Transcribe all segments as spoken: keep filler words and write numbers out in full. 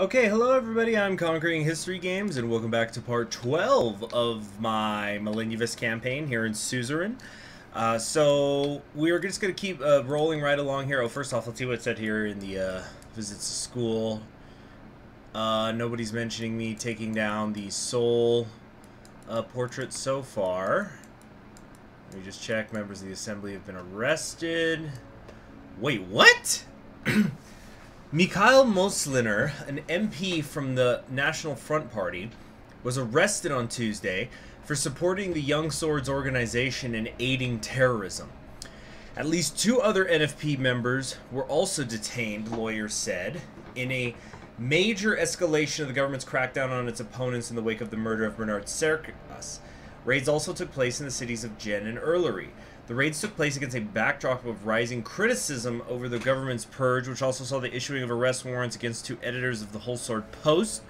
Okay, hello everybody, I'm Conquering History Games, and welcome back to part twelve of my Malenyevist campaign here in Suzerain. Uh, so, we're just going to keep uh, rolling right along here. Oh, first off, let's see what it said here in the uh, visits to school. Uh, nobody's mentioning me taking down the Sol uh, portrait so far. Let me just check. Members of the assembly have been arrested. Wait, what? Mikhail Moslener, an M P from the National Front Party, was arrested on Tuesday for supporting the Young Sword Organization and aiding terrorism. At least two other N F P members were also detained, lawyers said, in a major escalation of the government's crackdown on its opponents in the wake of the murder of Bernard Serkis. Raids also took place in the cities of Jen and Urlery. The raids took place against a backdrop of rising criticism over the government's purge, which also saw the issuing of arrest warrants against two editors of the Hol Sord Post,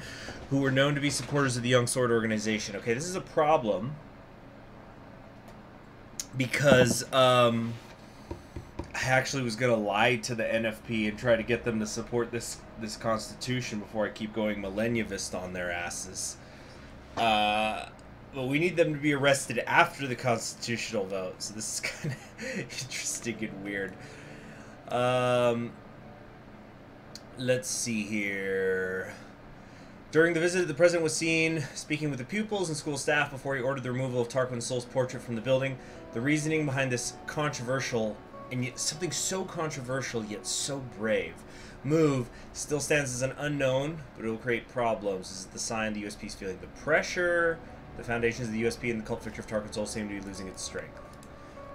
who were known to be supporters of the Young Sword Organization. Okay, this is a problem because um, I actually was going to lie to the N F P and try to get them to support this, this constitution before I keep going Malenyevist on their asses. Uh... But we need them to be arrested after the constitutional vote, so this is kind of interesting and weird. Um, let's see here. During the visit, the president was seen speaking with the pupils and school staff before he ordered the removal of Tarquin Sol's portrait from the building. The reasoning behind this controversial, and yet something so controversial yet so brave, move still stands as an unknown, but it will create problems. Is it the sign the U S P is feeling the pressure? The foundations of the U S P and the cult victory of Tarquin Sol seem to be losing its strength.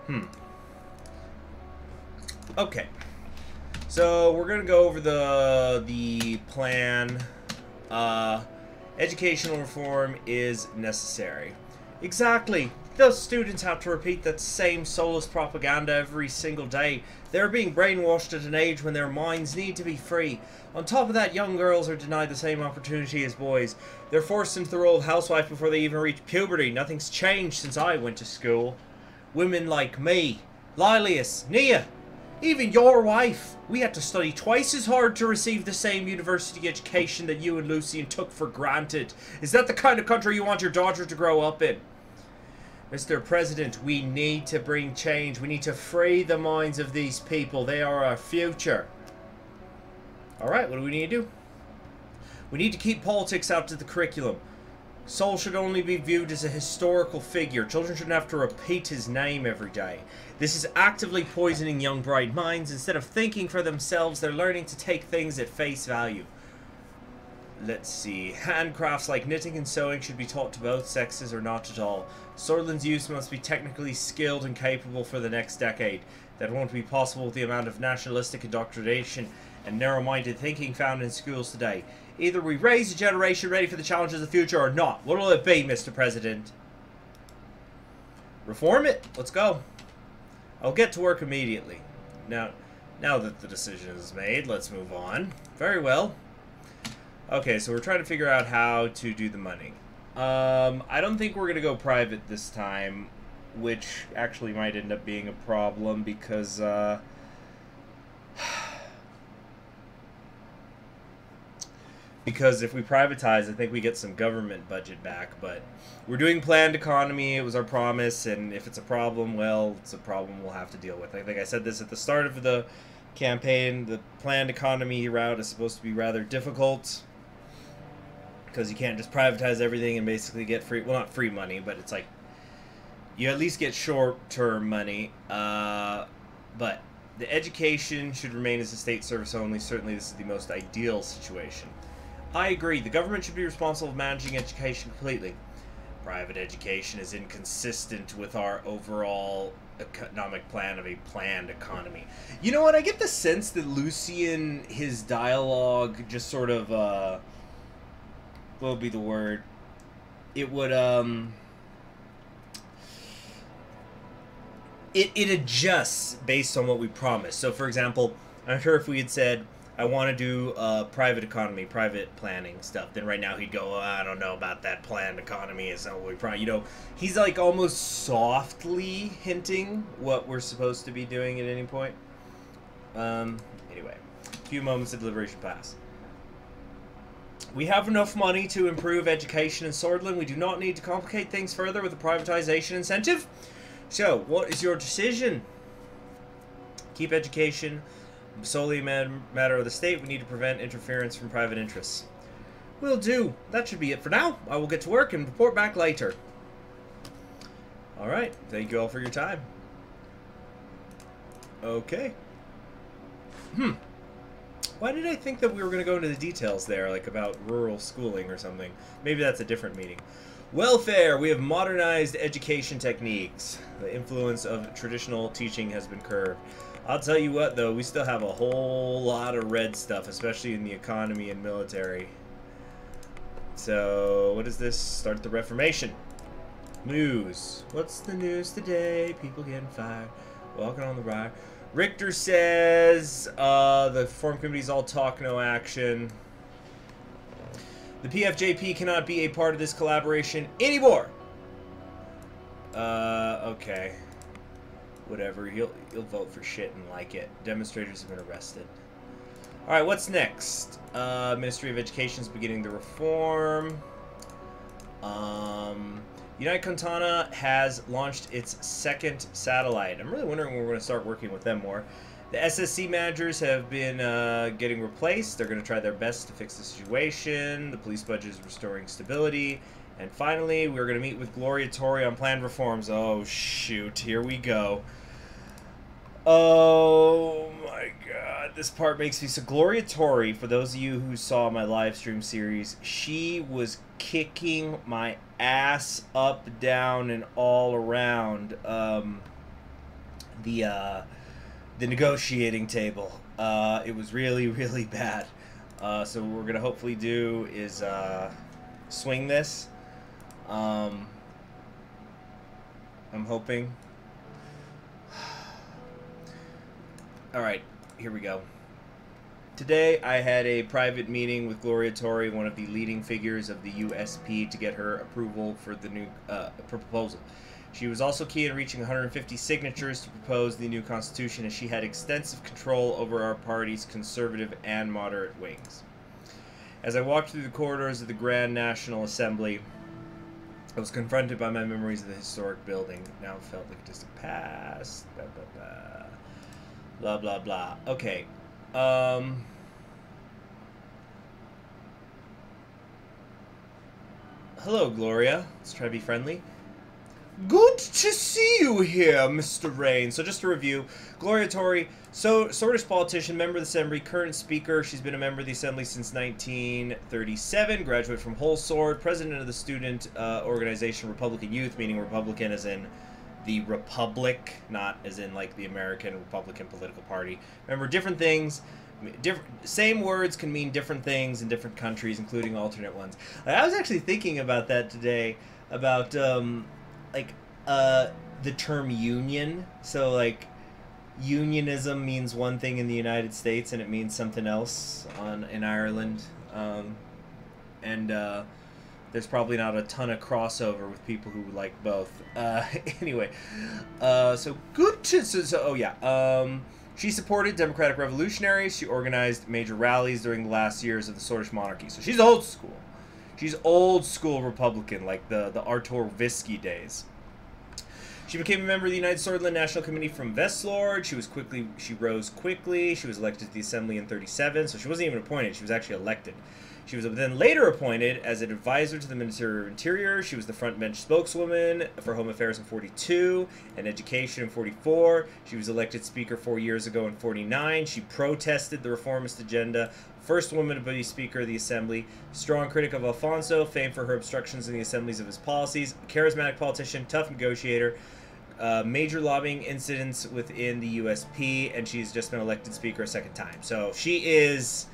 Hmm. Okay. So we're gonna go over the the plan. Uh, educational reform is necessary. Exactly. Those students have to repeat that same soulless propaganda every single day. They're being brainwashed at an age when their minds need to be free. On top of that, young girls are denied the same opportunity as boys. They're forced into the role of housewife before they even reach puberty. Nothing's changed since I went to school. Women like me, Lilius, Nia, even your wife. We had to study twice as hard to receive the same university education that you and Lucien took for granted. Is that the kind of country you want your daughter to grow up in? Mister President, we need to bring change. We need to free the minds of these people. They are our future. Alright, what do we need to do? We need to keep politics out of the curriculum. Sol should only be viewed as a historical figure. Children shouldn't have to repeat his name every day. This is actively poisoning young bright minds. Instead of thinking for themselves, they're learning to take things at face value. Let's see. Handcrafts like knitting and sewing should be taught to both sexes or not at all. Sordland's youth must be technically skilled and capable for the next decade. That won't be possible with the amount of nationalistic indoctrination and narrow-minded thinking found in schools today. Either we raise a generation ready for the challenges of the future or not. What will it be, Mister President? Reform it. Let's go. I'll get to work immediately. Now, now that the decision is made, let's move on. Very well. Okay, so we're trying to figure out how to do the money. Um, I don't think we're going to go private this time, which actually might end up being a problem because, uh... because if we privatize, I think we get some government budget back, but we're doing planned economy, it was our promise, and if it's a problem, well, it's a problem we'll have to deal with. I think I said this at the start of the campaign, the planned economy route is supposed to be rather difficult, because you can't just privatize everything and basically get free, well, not free money, but it's like you at least get short-term money. Uh, but the education should remain as a state service only. Certainly this is the most ideal situation. I agree. The government should be responsible for managing education completely. Private education is inconsistent with our overall economic plan of a planned economy. You know what? I get the sense that Lucien, his dialogue just sort of... Uh, what would be the word? It would, um... It, it adjusts based on what we promise. So, for example, I'm sure if we had said, I want to do uh, private economy, private planning stuff, then right now he'd go, oh, I don't know about that planned economy. It's not what we probably, you know, he's like almost softly hinting what we're supposed to be doing at any point. Um, anyway, a few moments of deliberation pass. We have enough money to improve education in Sordland. We do not need to complicate things further with a privatization incentive. So, what is your decision? Keep education solely a matter of the state. We need to prevent interference from private interests. Will do. That should be it for now. I will get to work and report back later. Alright, thank you all for your time. Okay. Hmm. Why did I think that we were going to go into the details there, like about rural schooling or something? Maybe that's a different meeting. Welfare. We have modernized education techniques. The influence of traditional teaching has been curbed. I'll tell you what, though, we still have a whole lot of red stuff, especially in the economy and military. So, what is this? Start the Reformation. News. What's the news today? People getting fired. Walking on the wire. Richter says, uh, the Reform Committee's all talk, no action. The P F J P cannot be a part of this collaboration anymore. Uh, okay. Whatever. You'll, you'll vote for shit and like it. Demonstrators have been arrested. Alright, what's next? Uh, Ministry of Education is beginning the reform. Um, United Contana has launched its second satellite. I'm really wondering when we're going to start working with them more. The S S C managers have been uh, getting replaced. They're going to try their best to fix the situation. The police budget is restoring stability. And finally, we're going to meet with Gloria Tory on planned reforms. Oh, shoot. Here we go. Oh my god, this part makes me so... Gloria Tory, for those of you who saw my live stream series, she was kicking my ass up, down, and all around um, the uh, the negotiating table. Uh, it was really, really bad. Uh, so what we're going to hopefully do is uh, swing this. Um, I'm hoping... Alright, here we go. Today I had a private meeting with Gloria Tory, one of the leading figures of the U S P, to get her approval for the new uh, proposal. She was also key in reaching one hundred fifty signatures to propose the new constitution, and she had extensive control over our party's conservative and moderate wings. As I walked through the corridors of the Grand National Assembly, I was confronted by my memories of the historic building. It now felt like a distant past. Blah, blah, blah. Blah, blah, blah. Okay. Um, hello, Gloria. Let's try to be friendly. Good to see you here, Mister Rayne. So just to review, Gloria Tory, so, Swedish politician, member of the Assembly, current speaker. She's been a member of the Assembly since nineteen thirty-seven, graduate from Hol Sord, president of the student uh, organization Republican Youth, meaning Republican as in... the Republic, not as in like the American Republican political party. Remember, different things, different same words can mean different things in different countries, including alternate ones. I was actually thinking about that today, about um, like uh, the term union. So like unionism means one thing in the United States and it means something else on in Ireland, um, and. Uh, There's probably not a ton of crossover with people who like both. Uh, anyway, uh, so good to... So, so, oh, yeah. Um, she supported Democratic Revolutionaries. She organized major rallies during the last years of the Swedish monarchy. So she's old school. She's old school Republican, like the, the Artur Visky days. She became a member of the United Sordland National Committee from Vestlund. She was quickly... She rose quickly. She was elected to the Assembly in thirty-seven. So she wasn't even appointed. She was actually elected. She was then later appointed as an advisor to the Minister of Interior. She was the frontbench spokeswoman for Home Affairs in forty-two and Education in forty-four. She was elected Speaker four years ago in forty-nine. She protested the reformist agenda. First woman to be Speaker of the Assembly. Strong critic of Alfonso, famed for her obstructions in the assemblies of his policies. Charismatic politician, tough negotiator. Uh, major lobbying incidents within the U S P. And she's just been elected Speaker a second time. So she is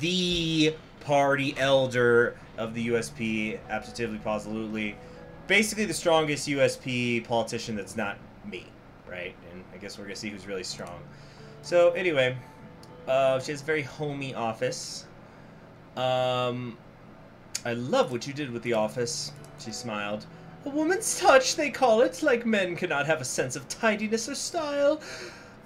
the... party elder of the U S P, absolutely, positively, basically the strongest U S P politician that's not me, right? And I guess we're gonna see who's really strong. So anyway, uh, she has a very homey office. Um, I love what you did with the office. She smiled. A woman's touch, they call it. Like men cannot have a sense of tidiness or style.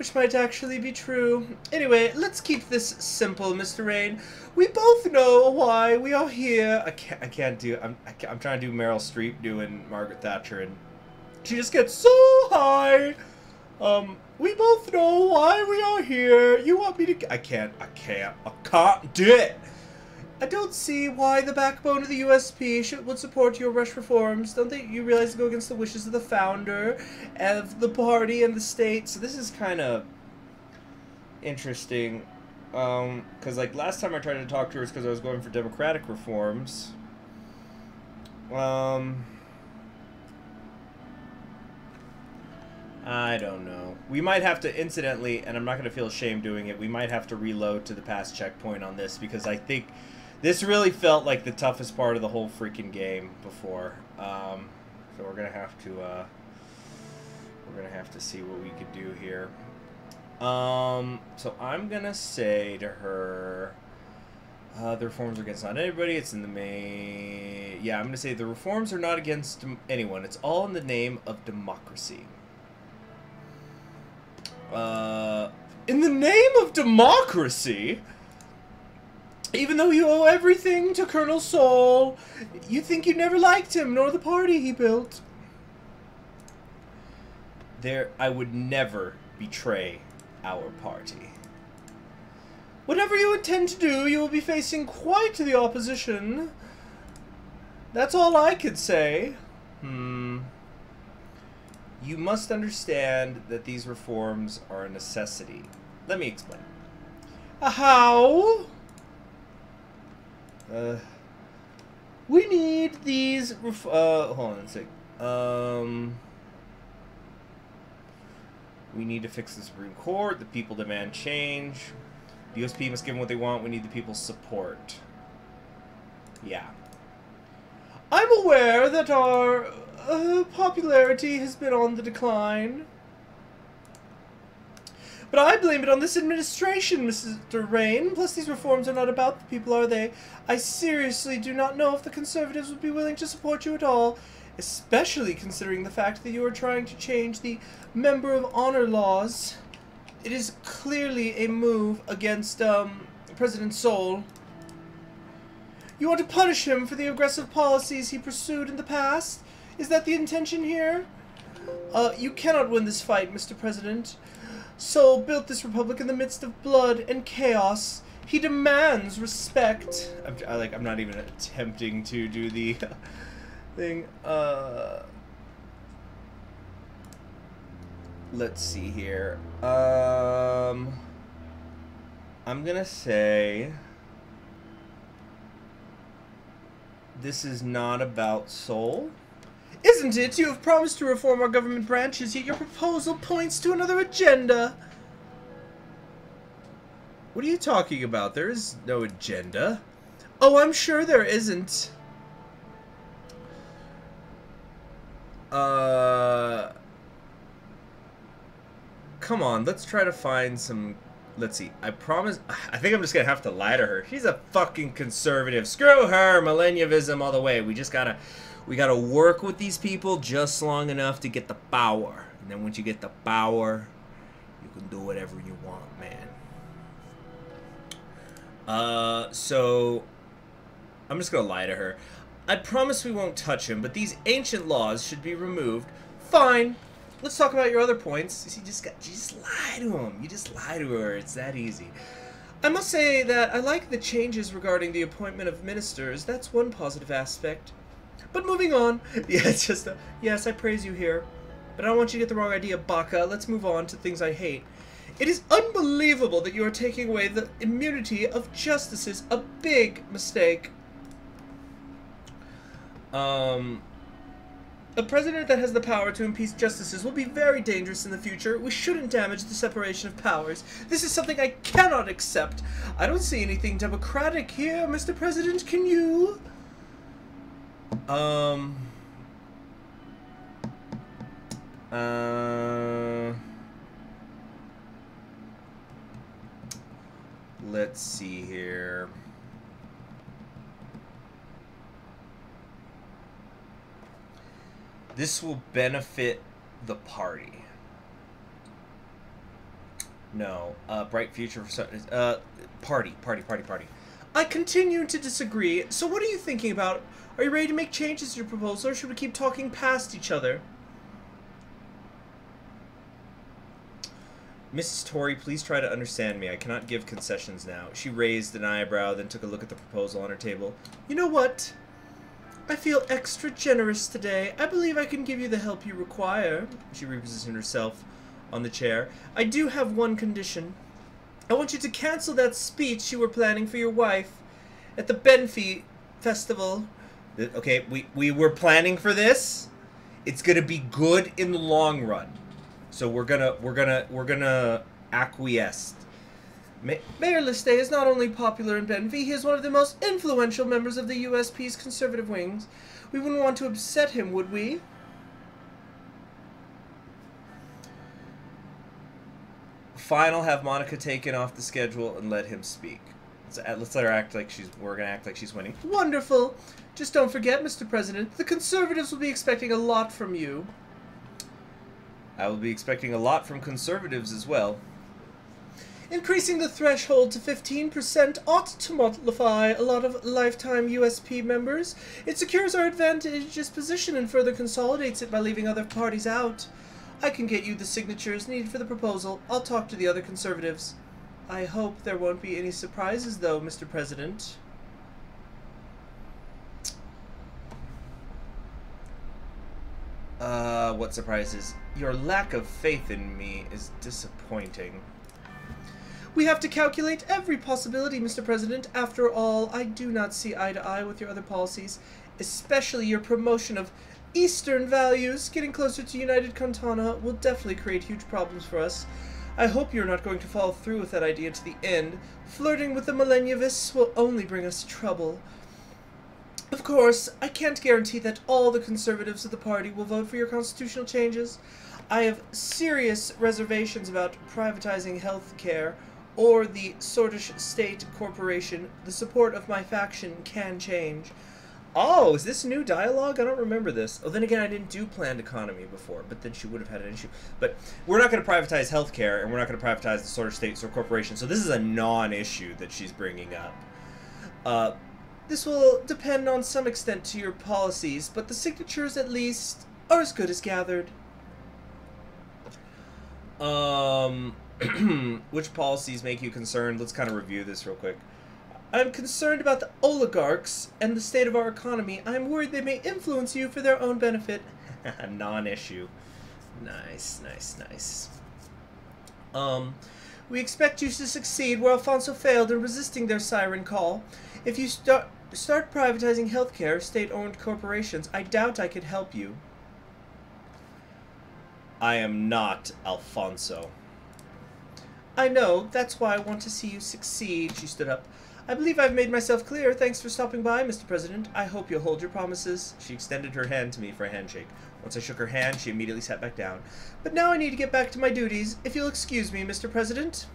which might actually be true. Anyway, let's keep this simple, Mister Rayne. We both know why we are here. I can't, I can't do it. I'm, I can't, I'm trying to do Meryl Streep doing Margaret Thatcher, and she just gets so high. Um, we both know why we are here. You want me to... I can't, I can't, I can't do it. I don't see why the backbone of the U S P should, would support your rush reforms. Don't they, you realize, go against the wishes of the founder of the party and the state? So this is kind of interesting. Um, because, like, last time I tried to talk to her was because I was going for democratic reforms. Um... I don't know. We might have to, incidentally, and I'm not going to feel ashamed doing it, we might have to reload to the past checkpoint on this, because I think this really felt like the toughest part of the whole freaking game before. Um, so we're going to have to, uh, we're going to have to see what we could do here. Um, so I'm going to say to her, uh, the reforms are against not everybody, it's in the main... Yeah, I'm going to say the reforms are not against anyone. It's all in the name of democracy. Uh, in the name of democracy, even though you owe everything to Colonel Sol, you think you never liked him, nor the party he built. There, I would never betray our party. Whatever you intend to do, you will be facing quite the opposition. That's all I could say. Hmm... You must understand that these reforms are a necessity. Let me explain. Uh, how? Uh, we need these ref- uh, hold on a sec. Um, we need to fix the Supreme Court. The people demand change. The U S P must give them what they want. We need the people's support. Yeah. I'm aware that our... Uh, popularity has been on the decline. But I blame it on this administration, Mister Rayne. Plus, these reforms are not about the people, are they? I seriously do not know if the Conservatives would be willing to support you at all, especially considering the fact that you are trying to change the Member of Honor laws. It is clearly a move against, um, President Sol. You want to punish him for the aggressive policies he pursued in the past? Is that the intention here? Uh, you cannot win this fight, Mister President. Sol built this republic in the midst of blood and chaos. He demands respect. I'm, I, like, I'm not even attempting to do the thing. Uh, let's see here. Um, I'm gonna say... This is not about Sol. Isn't it? You have promised to reform our government branches, yet your proposal points to another agenda. What are you talking about? There is no agenda. Oh, I'm sure there isn't. Uh... Come on, let's try to find some... Let's see, I promise... I think I'm just gonna have to lie to her. She's a fucking conservative. Screw her! Malenyvism all the way. We just gotta... We gotta work with these people just long enough to get the power. And then once you get the power, you can do whatever you want, man. Uh, so... I'm just gonna lie to her. I promise we won't touch him, but these ancient laws should be removed. Fine! Let's talk about your other points. You see, you just, got, you just lie to him. You just lie to her. It's that easy. I must say that I like the changes regarding the appointment of ministers. That's one positive aspect. But moving on. Yeah, it's just a, yes, I praise you here. But I don't want you to get the wrong idea, Baka. Let's move on to things I hate. It is unbelievable that you are taking away the immunity of justices. A big mistake. Um, a president that has the power to impeach justices will be very dangerous in the future. We shouldn't damage the separation of powers. This is something I cannot accept. I don't see anything democratic here, Mister President. Can you... Um. Uh. Let's see here. This will benefit the party. No. Uh, bright future for... So uh, party. Party, party, party. I continue to disagree. So what are you thinking about? Are you ready to make changes to your proposal, or should we keep talking past each other? Missus Tory, please try to understand me. I cannot give concessions now. She raised an eyebrow, then took a look at the proposal on her table. You know what? I feel extra generous today. I believe I can give you the help you require. She repositioned herself on the chair. I do have one condition. I want you to cancel that speech you were planning for your wife at the Benfi Festival. Okay, we, we were planning for this. It's going to be good in the long run. So we're gonna we're gonna we're gonna acquiesce. May Mayor Liste is not only popular in Benfi, he is one of the most influential members of the U S P's conservative wings. We wouldn't want to upset him, would we? Fine, I'll have Monica taken off the schedule and let him speak. Let's, let's let her act like she's we're gonna act like she's winning. Wonderful. Just don't forget, Mister President, the conservatives will be expecting a lot from you. I will be expecting a lot from conservatives as well. Increasing the threshold to fifteen percent ought to mollify a lot of lifetime U S P members. It secures our advantageous position and further consolidates it by leaving other parties out. I can get you the signatures needed for the proposal. I'll talk to the other conservatives. I hope there won't be any surprises, though, Mister President. Uh, what surprises? Your lack of faith in me is disappointing. We have to calculate every possibility, Mister President. After all, I do not see eye to eye with your other policies, especially your promotion of Eastern values. Getting closer to United Contana will definitely create huge problems for us. I hope you're not going to follow through with that idea to the end. Flirting with the Malenyevist will only bring us trouble. Of course, I can't guarantee that all the conservatives of the party will vote for your constitutional changes. I have serious reservations about privatizing health care or the Swedish state corporation. The support of my faction can change. Oh, is this new dialogue? I don't remember this. Oh, then again, I didn't do planned economy before, but then she would have had an issue. But we're not going to privatize health care, and we're not going to privatize the Swedish state corporation, so this is a non-issue that she's bringing up. Uh... This will depend on some extent to your policies, but the signatures, at least, are as good as gathered. Um, which policies make you concerned? Let's kind of review this real quick. I'm concerned about the oligarchs and the state of our economy. I'm worried they may influence you for their own benefit. Non-issue. Nice, nice, nice. Um, we expect you to succeed where Alfonso failed in resisting their siren call. If you start start privatizing healthcare, state-owned corporations, I doubt I could help you. I am not Alfonso. I know. That's why I want to see you succeed. She stood up. I believe I've made myself clear. Thanks for stopping by, Mister President. I hope you'll hold your promises. She extended her hand to me for a handshake. Once I shook her hand, she immediately sat back down. But now I need to get back to my duties. If you'll excuse me, Mister President.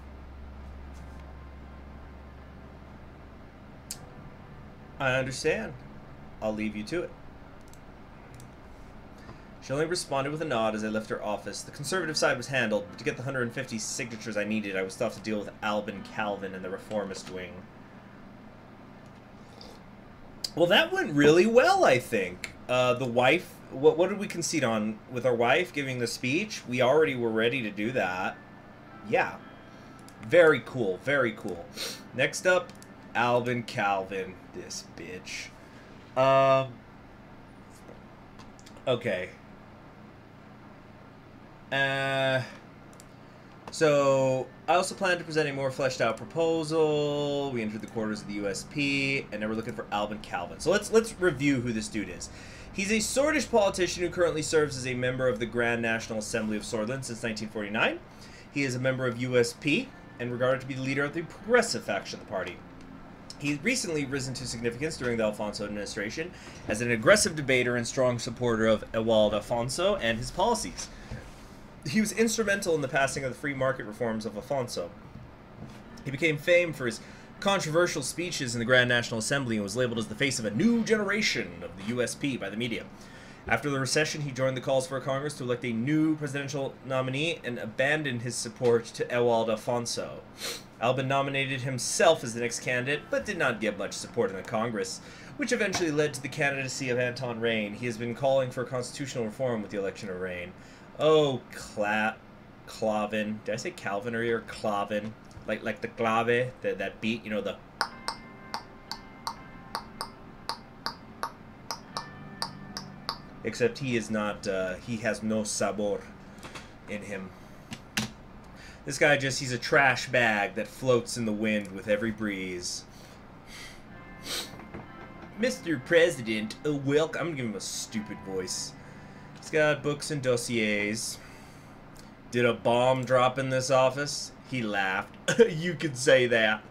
I understand. I'll leave you to it. She only responded with a nod as I left her office. The conservative side was handled, but to get the one hundred fifty signatures I needed, I would still have to deal with Alban Calvin and the reformist wing. Well, that went really well, I think. Uh, the wife... What, what did we concede on with our wife giving the speech? We already were ready to do that. Yeah. Very cool. Very cool. Next up... Alban Calvin, this bitch. Um, okay. Uh, so, I also plan to present a more fleshed out proposal. We entered the quarters of the U S P, and now we're looking for Alban Calvin. So let's, let's review who this dude is. He's a Swordish politician who currently serves as a member of the Grand National Assembly of Sordland since nineteen forty-nine. He is a member of U S P, and regarded to be the leader of the progressive faction of the party. He's recently risen to significance during the Alfonso administration as an aggressive debater and strong supporter of Ewald Alfonso and his policies. He was instrumental in the passing of the free market reforms of Alfonso. He became famed for his controversial speeches in the Grand National Assembly and was labeled as the face of a new generation of the U S P by the media. After the recession, he joined the calls for Congress to elect a new presidential nominee and abandoned his support to Ewald Alfonso. Alban nominated himself as the next candidate, but did not get much support in the Congress, which eventually led to the candidacy of Anton Rayne. He has been calling for constitutional reform with the election of Rayne. Oh, Cla Calvin. Did I say Calvin earlier? Calvin. Like like the clave, the, that beat, you know, the... Except he is not, uh, he has no sabor in him. This guy just, he's a trash bag that floats in the wind with every breeze. Mister President, a welcome. I'm going to give him a stupid voice. He's got books and dossiers. Did a bomb drop in this office? He laughed. You could say that.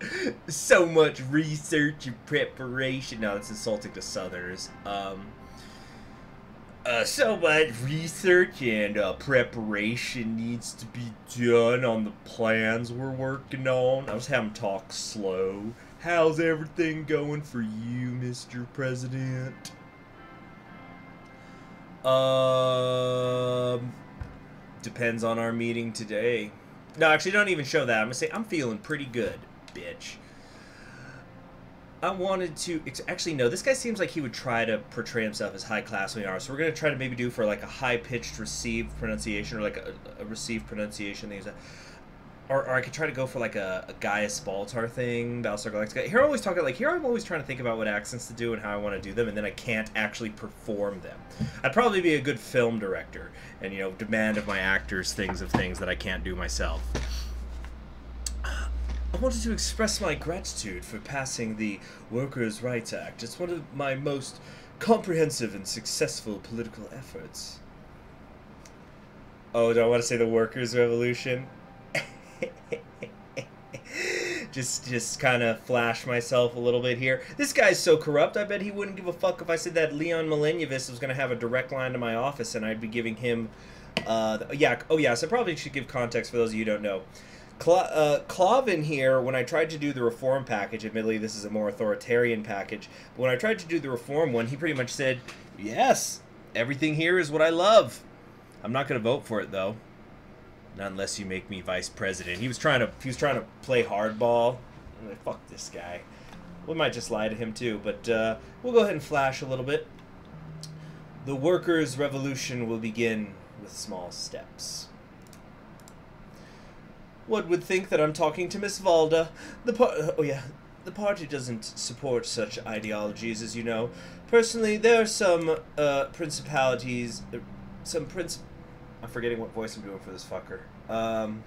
So much research and preparation. No, that's insulting to Southerners. Um... Uh, so much research and uh, preparation needs to be done on the plans we're working on. I was having talk slow. How's everything going for you, Mister President? Um, depends on our meeting today. No, actually, don't even show that. I'm gonna say I'm feeling pretty good, bitch. I wanted to... Actually, no. This guy seems like he would try to portray himself as high class when we are. So we're going to try to maybe do for, like, a high-pitched received pronunciation or, like, a, a received pronunciation. Things like that. Or, or I could try to go for, like, a, a Gaius Baltar thing. Battlestar Galactica. Here I'm always talking... Like, here I'm always trying to think about what accents to do and how I want to do them, and then I can't actually perform them. I'd probably be a good film director and, you know, demand of my actors things of things that I can't do myself. I wanted to express my gratitude for passing the Workers' Rights Act. It's one of my most comprehensive and successful political efforts. Oh, do I want to say the Workers' Revolution? just just kind of flash myself a little bit here. This guy's so corrupt, I bet he wouldn't give a fuck if I said that Leon Malenyevist was going to have a direct line to my office and I'd be giving him... Uh, the, yeah, oh yeah, so I probably should give context for those of you who don't know. Cla uh, Calvin here, when I tried to do the reform package, admittedly this is a more authoritarian package, but when I tried to do the reform one, he pretty much said, yes, everything here is what I love. I'm not going to vote for it, though. Not unless you make me vice president. He was trying to, he was trying to play hardball. I'm like, fuck this guy. We might just lie to him, too, but uh, we'll go ahead and flash a little bit. The workers' revolution will begin with small steps. One would think that I'm talking to Miss Valda. The par oh yeah, the party doesn't support such ideologies, as you know. Personally, there are some uh, principalities, uh, some princip. I'm forgetting what voice I'm doing for this fucker. Um,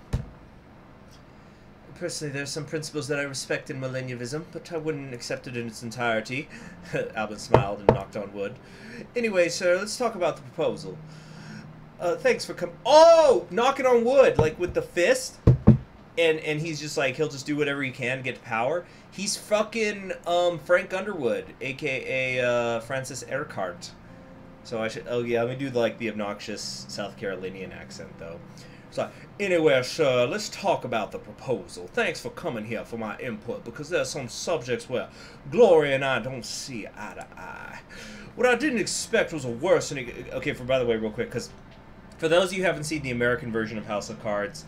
personally, there are some principles that I respect in Malenyvism, but I wouldn't accept it in its entirety. Alban smiled and knocked on wood. Anyway, sir, let's talk about the proposal. Uh, thanks for com- Oh, knocking on wood, like with the fist. And, and he's just like, he'll just do whatever he can to get power. He's fucking um, Frank Underwood, a k a. Uh, Francis Urquhart. So I should, oh yeah, let me do like the obnoxious South Carolinian accent though. So anyway, sir, let's talk about the proposal. Thanks for coming here for my input, because there are some subjects where Gloria and I don't see eye to eye. What I didn't expect was a worsening... Okay, for by the way, real quick, because for those of you who haven't seen the American version of House of Cards,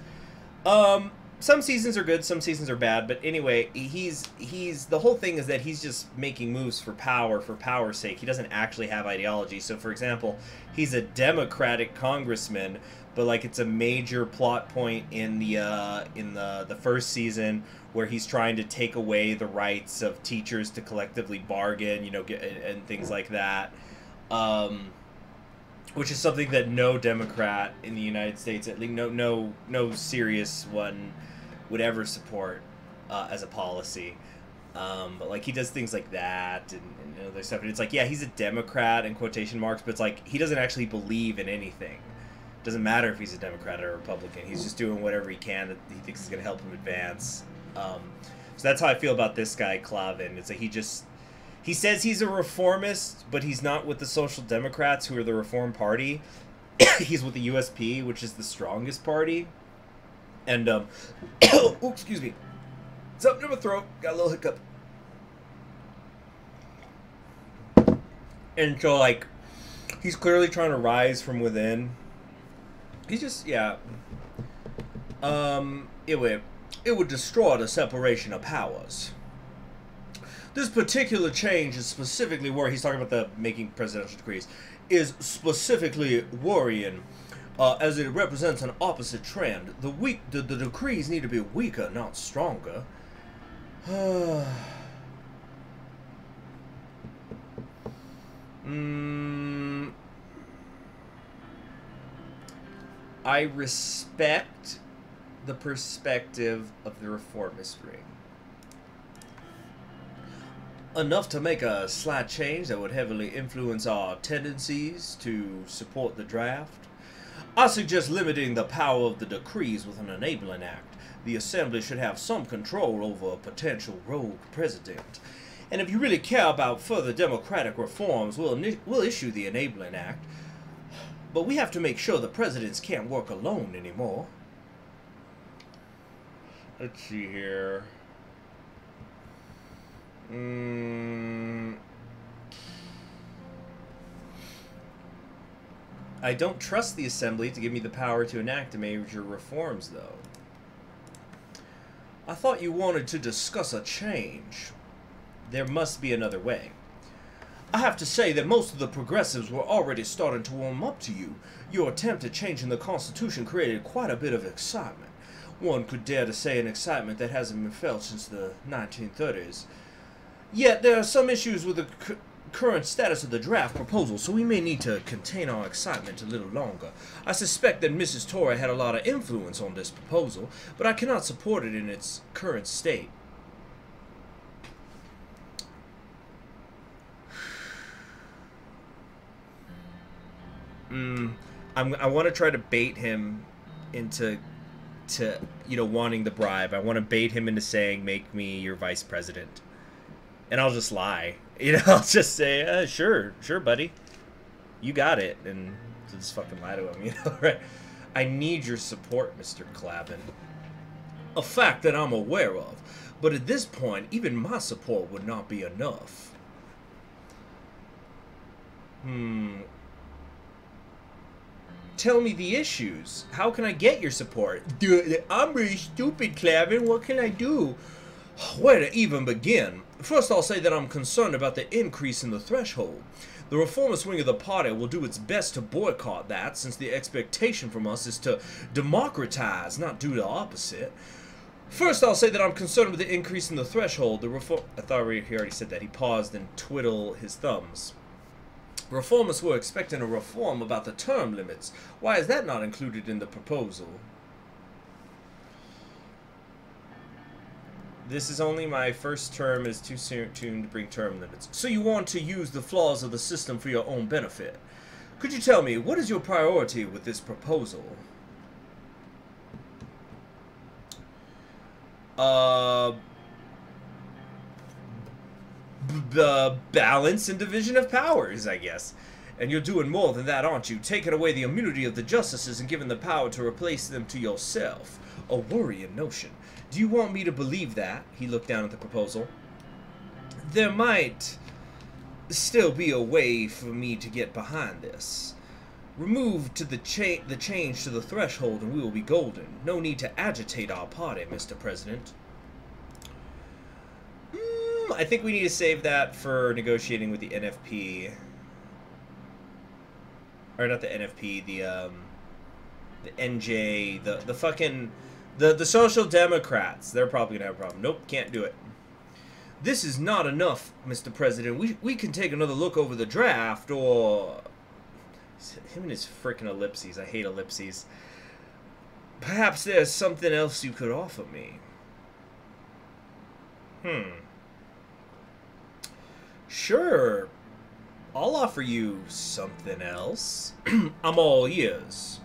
um... some seasons are good, some seasons are bad, but anyway, he's he's the whole thing is that he's just making moves for power, for power's sake. He doesn't actually have ideology. So, for example, he's a Democratic congressman, but like it's a major plot point in the uh, in the the first season where he's trying to take away the rights of teachers to collectively bargain, you know, get, and, and things like that. Um, Which is something that no Democrat in the United States, at least no no no serious one, would ever support uh, as a policy. Um, but like he does things like that and, and other stuff, and it's like, yeah, he's a Democrat in quotation marks, but it's like he doesn't actually believe in anything. It doesn't matter if he's a Democrat or a Republican. He's just doing whatever he can that he thinks is going to help him advance. Um, so that's how I feel about this guy Calvin. It's like he just. He says he's a reformist, but he's not with the Social Democrats, who are the Reform Party. He's with the U S P, which is the strongest party. And, um... oh, excuse me. Something in my throat. Got a little hiccup. And so, like, He's clearly trying to rise from within. He's just, yeah. Um, it would, it would destroy the separation of powers. This particular change is specifically where he's talking about the making presidential decrees, is specifically worrying, uh, as it represents an opposite trend. The weak, the, the decrees need to be weaker, not stronger. mm. I respect the perspective of the reformist ring. Enough to make a slight change that would heavily influence our tendencies to support the draft. I suggest limiting the power of the decrees with an enabling act. The Assembly should have some control over a potential rogue president. And if you really care about further democratic reforms, we'll, we'll issue the enabling act. But we have to make sure the presidents can't work alone anymore. Let's see here. Mm. I don't trust the Assembly to give me the power to enact major reforms, though. I thought you wanted to discuss a change. There must be another way. I have to say that most of the progressives were already starting to warm up to you. Your attempt at changing the Constitution created quite a bit of excitement. One could dare to say an excitement that hasn't been felt since the nineteen thirties. Yet, there are some issues with the c current status of the draft proposal, so we may need to contain our excitement a little longer. I suspect that Missus Tory had a lot of influence on this proposal, but I cannot support it in its current state. Mm, I'm, I want to try to bait him into, to, you know, wanting the bribe. I want to bait him into saying, make me your vice president. And I'll just lie. You know, I'll just say, uh, sure, sure, buddy. You got it. And just fucking lie to him, you know, right? I need your support, Mister Calvin. A fact that I'm aware of. But at this point, even my support would not be enough. Hmm. Tell me the issues. How can I get your support? I'm really stupid, Calvin. What can I do? Where to even begin? First, I'll say that I'm concerned about the increase in the threshold. The reformist wing of the party will do its best to boycott that, since the expectation from us is to democratize, not do the opposite. First, I'll say that I'm concerned with the increase in the threshold. The reform... I thought he already said that. He paused and twiddled his thumbs. Reformists were expecting a reform about the term limits. Why is that not included in the proposal? This is only my first term. It is too soon to bring term limits. So you want to use the flaws of the system for your own benefit. Could you tell me, what is your priority with this proposal? Uh, the balance and division of powers, I guess. And you're doing more than that, aren't you? Taking away the immunity of the justices and giving the power to replace them to yourself. A worrying notion. Do you want me to believe that? He looked down at the proposal. There might still be a way for me to get behind this. Remove to the, cha the change to the threshold and we will be golden. No need to agitate our party, Mister President. Mm, I think we need to save that for negotiating with the N F P. Or not the N F P, the, um, the N J, the, the fucking... The, the Social Democrats, they're probably going to have a problem. Nope, can't do it. This is not enough, Mister President. We, we can take another look over the draft, or... Him and his frickin' ellipses. I hate ellipses. Perhaps there's something else you could offer me. Hmm. Sure. I'll offer you something else. I'm all ears.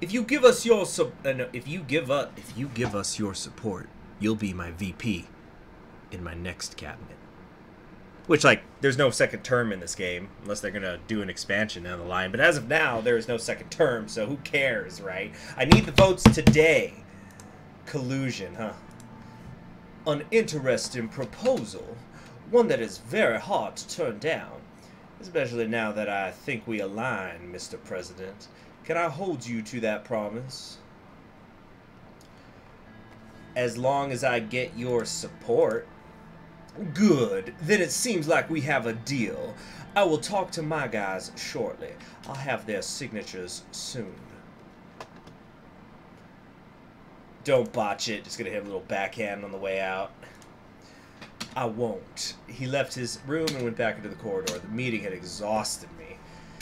If you give us your sub, uh, no, if you give up, if you give us your support, you'll be my V P in my next cabinet. Which, like, there's no second term in this game unless they're gonna do an expansion down the line. But as of now, there is no second term, so who cares, right? I need the votes today. Collusion, huh? An interesting proposal, one that is very hard to turn down. especially now that I think we align, Mister President. Can I hold you to that promise? As long as I get your support. Good. Then it seems like we have a deal. I will talk to my guys shortly. I'll have their signatures soon. Don't botch it. Just gonna hit a little backhand on the way out. I won't. He left his room and went back into the corridor. The meeting had exhausted me.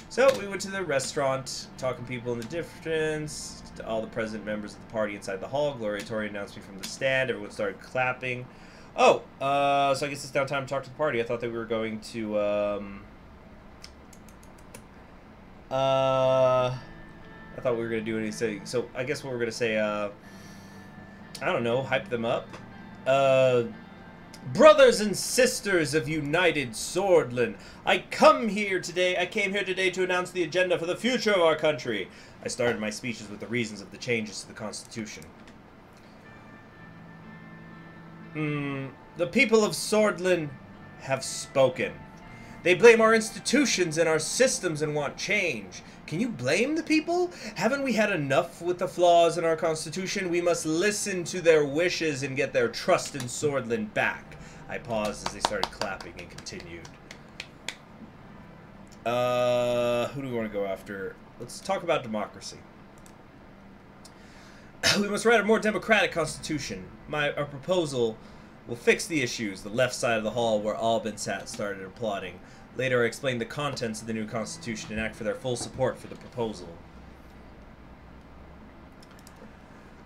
So we went to the restaurant, talking people in the distance, to all the president members of the party inside the hall. Gloria Tory announced me from the stand. Everyone started clapping. Oh, uh, so I guess it's now time to talk to the party. I thought that we were going to, um... Uh... I thought we were going to do anything. So I guess what we're going to say, uh... I don't know, hype them up. Uh... Brothers and sisters of United Sordland, I come here today, I came here today to announce the agenda for the future of our country. I started my speeches with the reasons of the changes to the Constitution. Hmm, the people of Sordland have spoken. They blame our institutions and our systems and want change. Can you blame the people? Haven't we had enough with the flaws in our Constitution? We must listen to their wishes and get their trust in Sordland back. I paused as they started clapping and continued. Uh, who do we want to go after? Let's talk about democracy. We must write a more democratic Constitution. My our proposal will fix the issues. The left side of the hall where Alban sat started applauding. Later, I explained the contents of the new Constitution and asked for their full support for the proposal.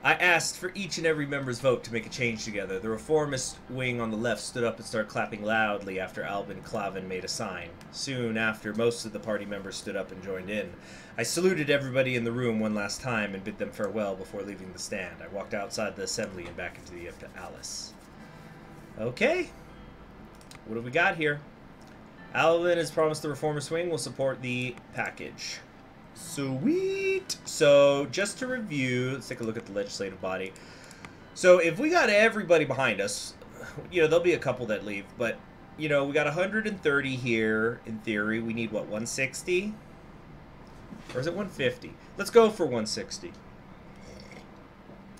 I asked for each and every member's vote to make a change together. The reformist wing on the left stood up and started clapping loudly after Alban Calvin made a sign. Soon after, most of the party members stood up and joined in. I saluted everybody in the room one last time and bid them farewell before leaving the stand. I walked outside the assembly and back into the palace. Okay. What have we got here? Alvin has promised the reformist wing will support the package. Sweet! So, just to review, let's take a look at the legislative body. So, if we got everybody behind us, you know, there'll be a couple that leave, but, you know, we got one hundred thirty here, in theory. We need, what, one sixty? Or is it one fifty? Let's go for one sixty.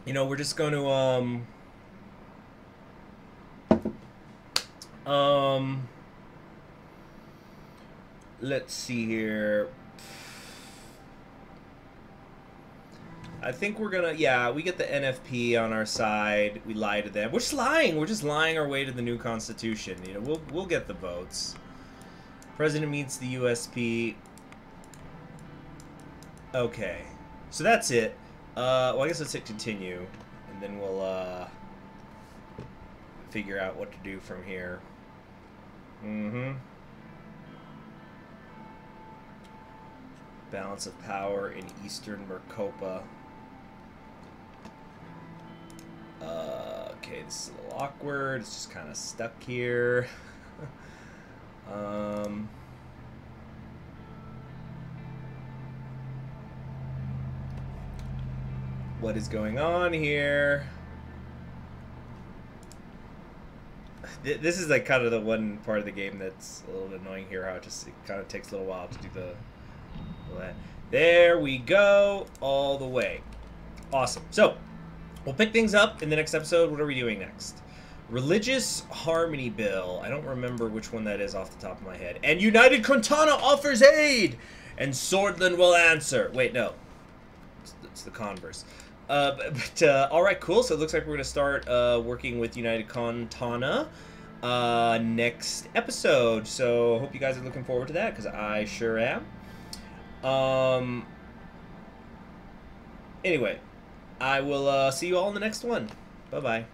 You know, we're just going to, um... Um... let's see here. I think we're gonna, yeah, we get the N F P on our side. We lie to them. We're just lying. We're just lying our way to the new Constitution. You know, we'll we'll get the votes. President meets the U S P. Okay, so that's it. Uh, well, I guess let's hit continue, and then we'll uh, figure out what to do from here. Mm-hmm. Balance of power in Eastern Mercopa. Uh, okay, this is a little awkward. It's just kind of stuck here. um, what is going on here? This is like kind of the one part of the game that's a little annoying here. How it just it kind of takes a little while to do the. There we go, all the way. Awesome. So, we'll pick things up in the next episode. What are we doing next? Religious Harmony Bill. I don't remember which one that is off the top of my head. And United Contana offers aid! And Sordland will answer. Wait, no. It's, it's the converse. Uh, but, but uh, alright, cool. So it looks like we're going to start uh, working with United Contana uh, next episode. So, hope you guys are looking forward to that, because I sure am. Um, anyway, I will uh, see you all in the next one. Bye-bye.